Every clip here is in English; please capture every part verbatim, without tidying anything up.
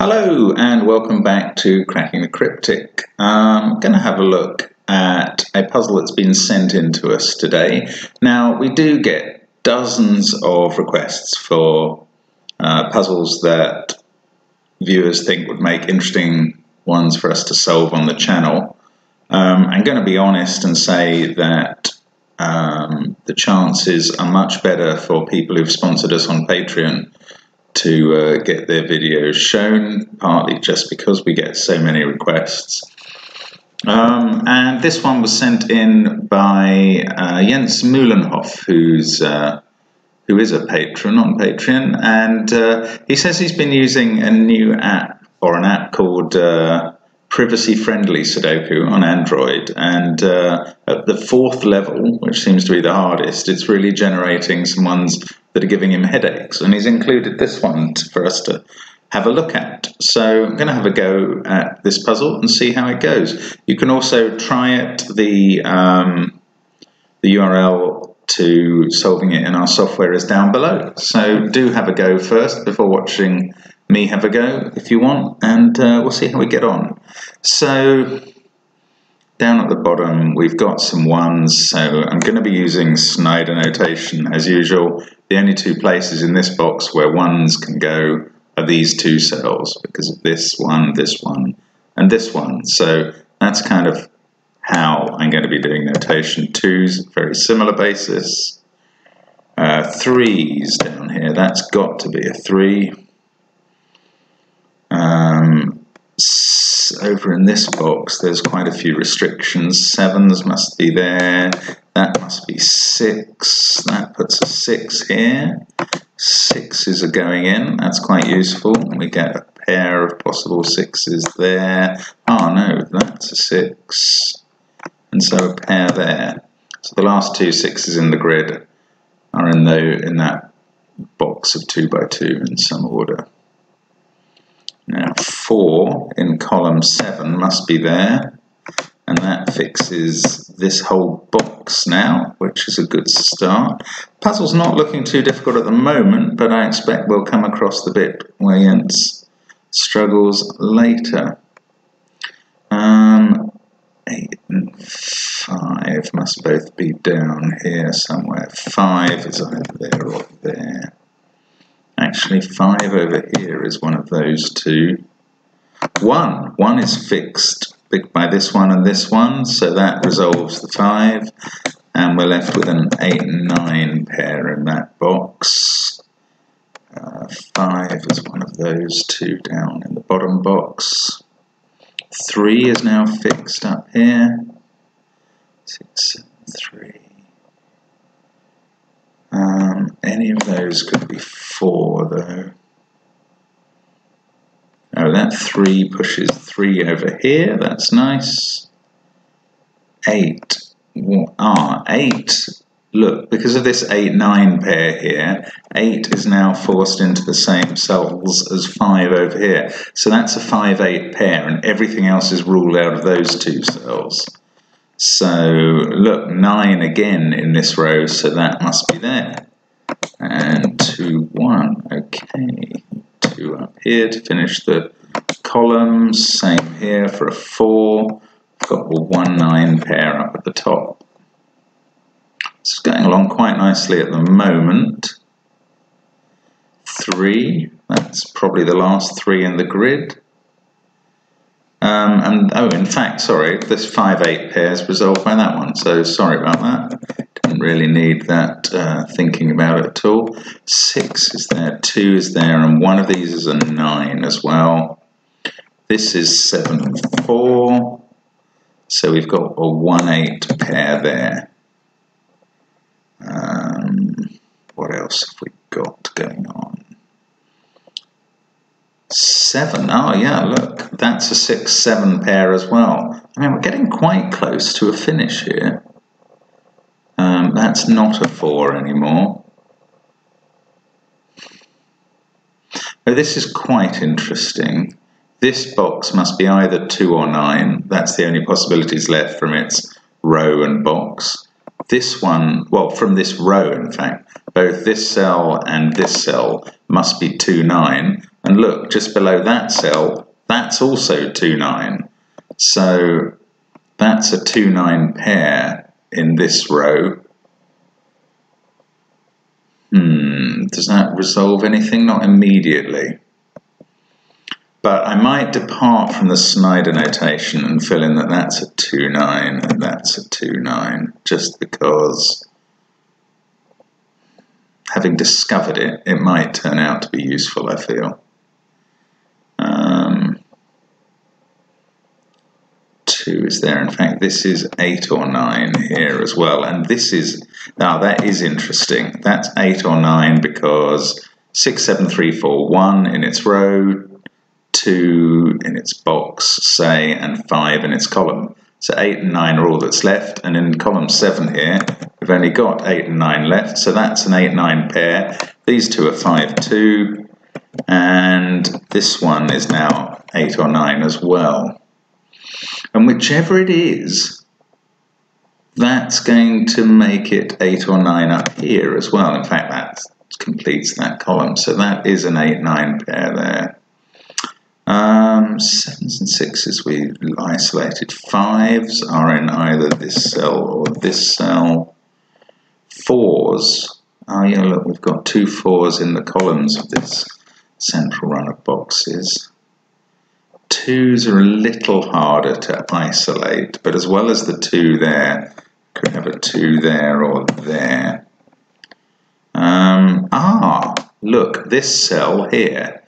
Hello and welcome back to Cracking the Cryptic. I'm going to have a look at a puzzle that's been sent in to us today. Now, we do get dozens of requests for uh, puzzles that viewers think would make interesting ones for us to solve on the channel. Um, I'm going to be honest and say that um, the chances are much better for people who've sponsored us on Patreon to uh, get their videos shown, partly just because we get so many requests. Um, and this one was sent in by uh, Jens Mollenhoff, who's, uh, who is a patron on Patreon, and uh, he says he's been using a new app, or an app called uh, Privacy Friendly Sudoku on Android, and uh, at the fourth level, which seems to be the hardest, it's really generating some ones that are giving him headaches, and he's included this one for us to have a look at. So I'm going to have a go at this puzzle and see how it goes. You can also try it, the, um, the U R L to solving it in our software is down below. So do have a go first before watching me have a go if you want, and uh, we'll see how we get on. So down at the bottom we've got some ones, so I'm going to be using Snyder notation as usual. The only two places in this box where ones can go are these two cells, because of this one, this one, and this one. So that's kind of how I'm going to be doing notation. Twos, very similar basis. Uh, threes down here, that's got to be a three. Um, over in this box there's quite a few restrictions. Sevens must be there, that must be six, that puts a six here. Sixes are going in, that's quite useful. We get a pair of possible sixes there. Oh no, that's a six, and so a pair there. So the last two sixes in the grid are in, the, in that box of two by two in some order. Now four in column seven must be there, and that fixes this whole box now, which is a good start. Puzzle's not looking too difficult at the moment, but I expect we'll come across the bit where Jens struggles later. Um, eight and five must both be down here somewhere. Five is either there or there. Actually, five over here is one of those two. One. One is fixed by this one and this one, so that resolves the five. And we're left with an eight and nine pair in that box. Uh, five is one of those two down in the bottom box. Three is now fixed up here. Six, seven, three. Um, any of those could be four, though. Oh, that three pushes three over here. That's nice. Eight. Ah, eight. Look, because of this eight nine pair here, eight is now forced into the same cells as five over here. So that's a five eight pair, and everything else is ruled out of those two cells. So, look, nine again in this row, so that must be there. And two one, okay. two up here to finish the columns. Same here for a four. We've got the one nine pair up at the top. It's going along quite nicely at the moment. three, that's probably the last three in the grid. Um, and oh, in fact, sorry, this five eight pair is resolved by that one, so sorry about that. Didn't really need that uh, thinking about it at all. six is there, two is there, and one of these is a nine as well. This is seven four, so we've got a one eight pair there. Um, what else have we got going on? Seven. Oh yeah, look, that's a six seven pair as well. I mean, we're getting quite close to a finish here. Um, that's not a four anymore. But this is quite interesting. This box must be either two or nine. That's the only possibilities left from its row and box. this one, well, from this row, in fact, both this cell and this cell must be two nine. And look, just below that cell, that's also two nine. So that's a two nine pair in this row. Hmm, does that resolve anything? Not immediately. But I might depart from the Snyder notation and fill in that that's a two nine and that's a two nine, just because, having discovered it, it might turn out to be useful, I feel. Um, two is there. In fact, this is eight or nine here as well. And this is, now that is interesting. That's eight or nine because six, seven, three, four, one in its row, two in its box, say, and five in its column. So eight and nine are all that's left, and in column seven here, we've only got eight and nine left, so that's an eight nine pair. These two are five two, and this one is now eight or nine as well. And whichever it is, that's going to make it eight or nine up here as well. In fact, that completes that column, so that is an eight nine pair there. Um, sevens and sixes we isolated. Fives are in either this cell or this cell. Fours, oh yeah, look, we've got two fours in the columns of this central run of boxes. Twos are a little harder to isolate, but as well as the two there, could have a two there or there. Um, ah, look, this cell here.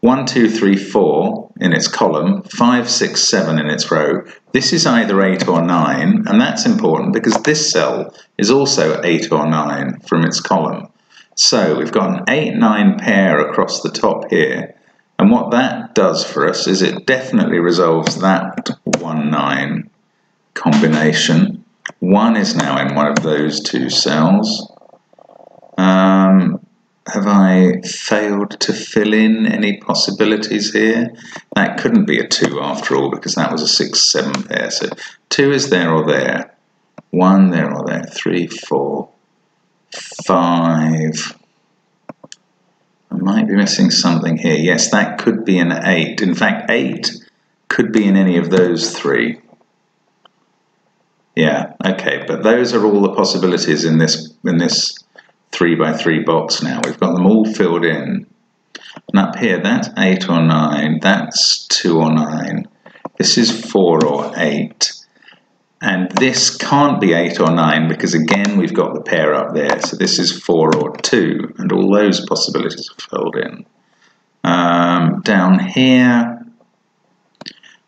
one, two, three, four in its column, five, six, seven in its row. This is either eight or nine, and that's important because this cell is also eight or nine from its column. So we've got an eight nine pair across the top here, and what that does for us is it definitely resolves that one nine combination. one is now in one of those two cells. Um, Have I failed to fill in any possibilities here? That couldn't be a two after all, because that was a six seven pair. So two is there or there, one there or there, three, four, five. I might be missing something here. Yes, that could be an eight. In fact, eight could be in any of those three. Yeah, okay, but those are all the possibilities in this in this three by three box now. We've got them all filled in. And up here, that's eight or nine, that's two or nine, this is four or eight. And this can't be eight or nine because again, we've got the pair up there. So this is four or two, and all those possibilities are filled in. Um, down here,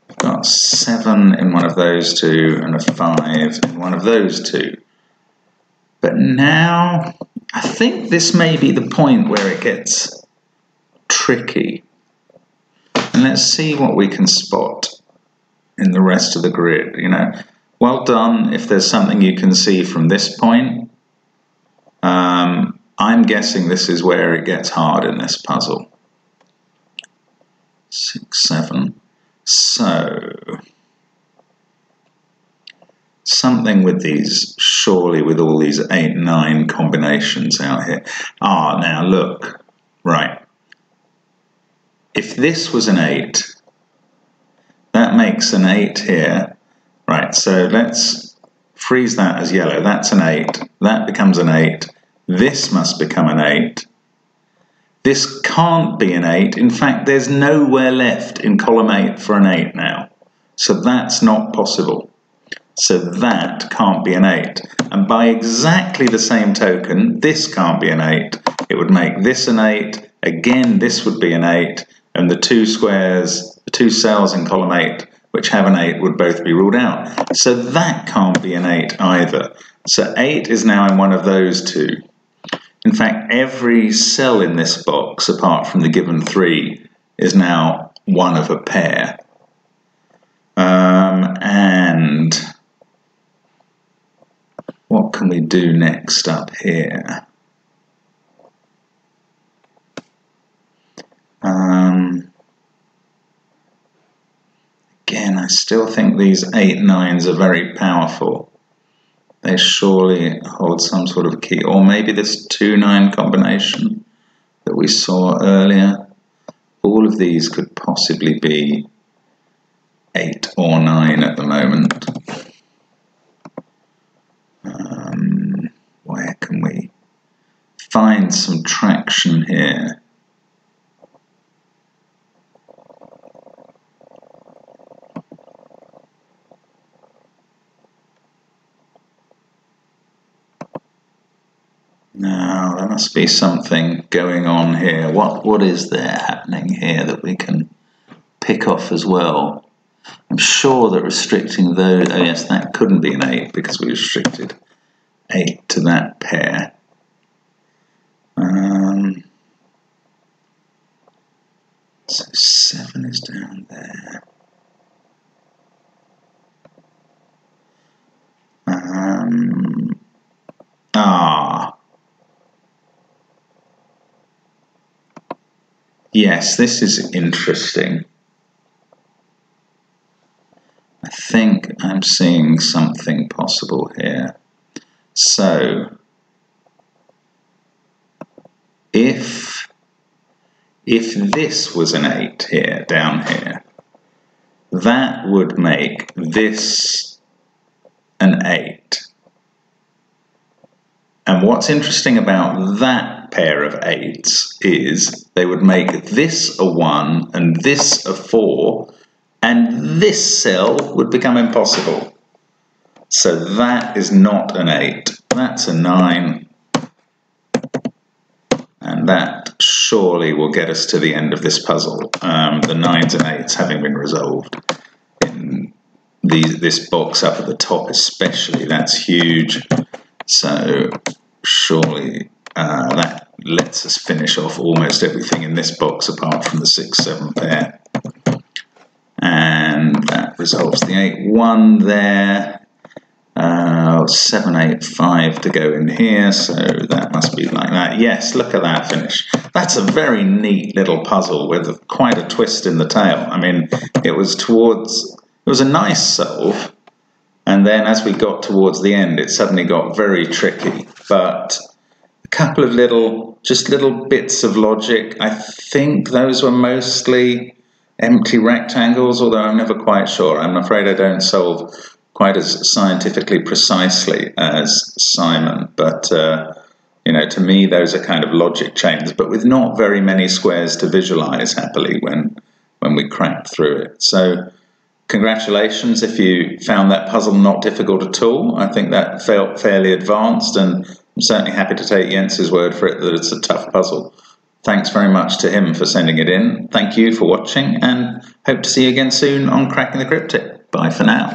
we've got seven in one of those two and a five in one of those two. But now, I think this may be the point where it gets tricky. And let's see what we can spot in the rest of the grid, you know. Well done if there's something you can see from this point. Um, I'm guessing this is where it gets hard in this puzzle. Six, seven. So, something with these, surely with all these eight nine combinations out here. Ah, now look, right. If this was an eight, that makes an eight here. Right, so let's freeze that as yellow. That's an eight. That becomes an eight. This must become an eight. This can't be an eight. In fact, there's nowhere left in column eight for an eight now. So that's not possible. So that can't be an eight. And by exactly the same token, this can't be an eight. It would make this an eight. Again, this would be an eight. And the two squares, the two cells in column eight, which have an eight, would both be ruled out. So that can't be an eight either. So eight is now in one of those two. In fact, every cell in this box, apart from the given three, is now one of a pair. Um, and what can we do next up here? Um, again, I still think these eight nines are very powerful. they surely hold some sort of key. Or maybe this two nine combination that we saw earlier. All of these could possibly be eight or nine at the moment. Um, where can we find some traction here? Now, there must be something going on here. What, what is there happening here that we can pick off as well? I'm sure that restricting those... Oh, yes, that couldn't be an eight because we restricted eight to that pair. Um, so seven is down there. Um, ah... Yes, this is interesting. I think I'm seeing something possible here. So, if, if this was an eight here, down here, that would make this an eight. And what's interesting about that pair of eights is they would make this a one and this a four, and this cell would become impossible. So that is not an eight, that's a nine, and that surely will get us to the end of this puzzle. Um, the nines and eights having been resolved in the, this box up at the top especially, that's huge. So surely Uh, that lets us finish off almost everything in this box apart from the six seven pair. And that resolves the eight one there. Uh, seven eight five to go in here, so that must be like that. Yes, look at that finish. That's a very neat little puzzle with quite a twist in the tail. I mean, it was towards... It was a nice solve, and then as we got towards the end, it suddenly got very tricky. But... a couple of little, just little bits of logic. I think those were mostly empty rectangles, although I'm never quite sure. I'm afraid I don't solve quite as scientifically precisely as Simon, but uh, you know, to me those are kind of logic chains, but with not very many squares to visualize happily when, when we crack through it. So congratulations if you found that puzzle not difficult at all. I think that felt fairly advanced, and I'm certainly happy to take Jens's word for it that it's a tough puzzle. Thanks very much to him for sending it in. Thank you for watching, and hope to see you again soon on Cracking the Cryptic. Bye for now.